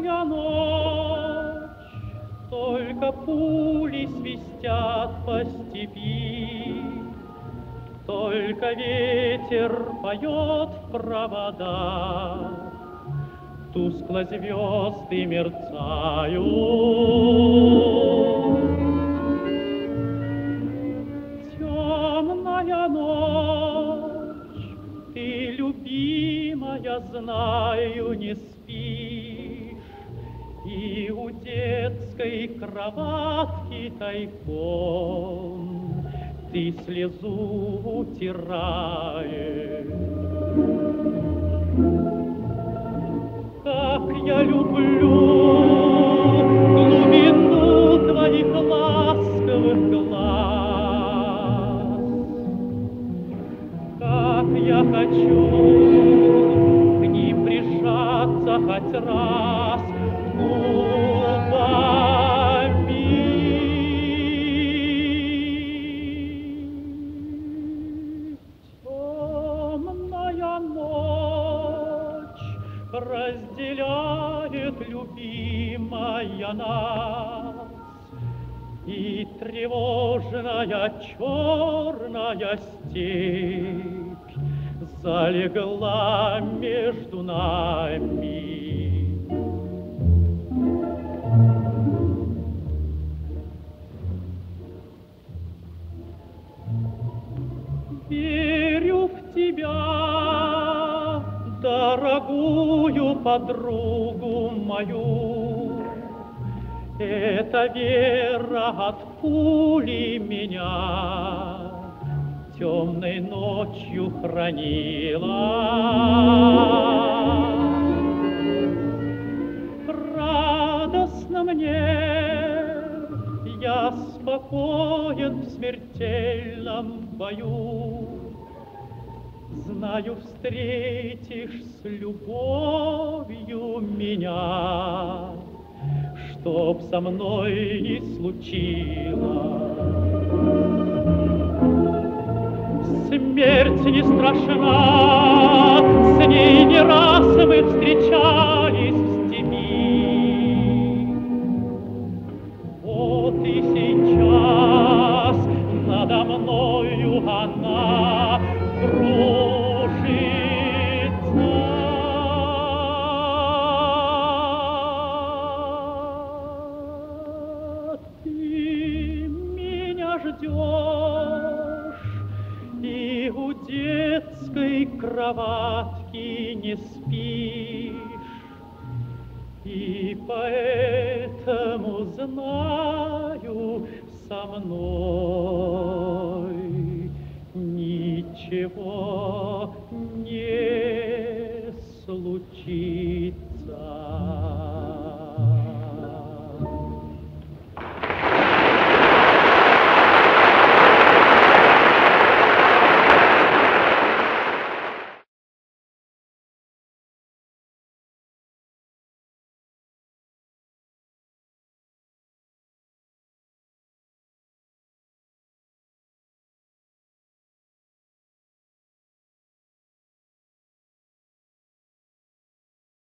Темная ночь, только пули свистят по степи, только ветер поет в проводах, тускло звезды мерцают. Темная ночь, ты, любимая, знаю, не спишь, и у детской кроватки тайком ты слезу утираешь. Как я люблю глубину твоих ласковых глаз, как я хочу к ним прижаться хоть раз губами. Темная ночь разделяет, любимая, нас, и тревожная черная степь залегла между нами. Верю в тебя, дорогую подругу мою, эта вера от пули меня темной ночью хранила. Радостно мне, я спокоен в смертельном бою, знаю, встретишь с любовью меня, чтоб со мной не случилось. Смерть не страшна, с ней не раз мы встречались в степи. Вот и сейчас надо мною она кружится. И у детской кроватки не спишь, и поэтому знаю, со мной ничего не случится.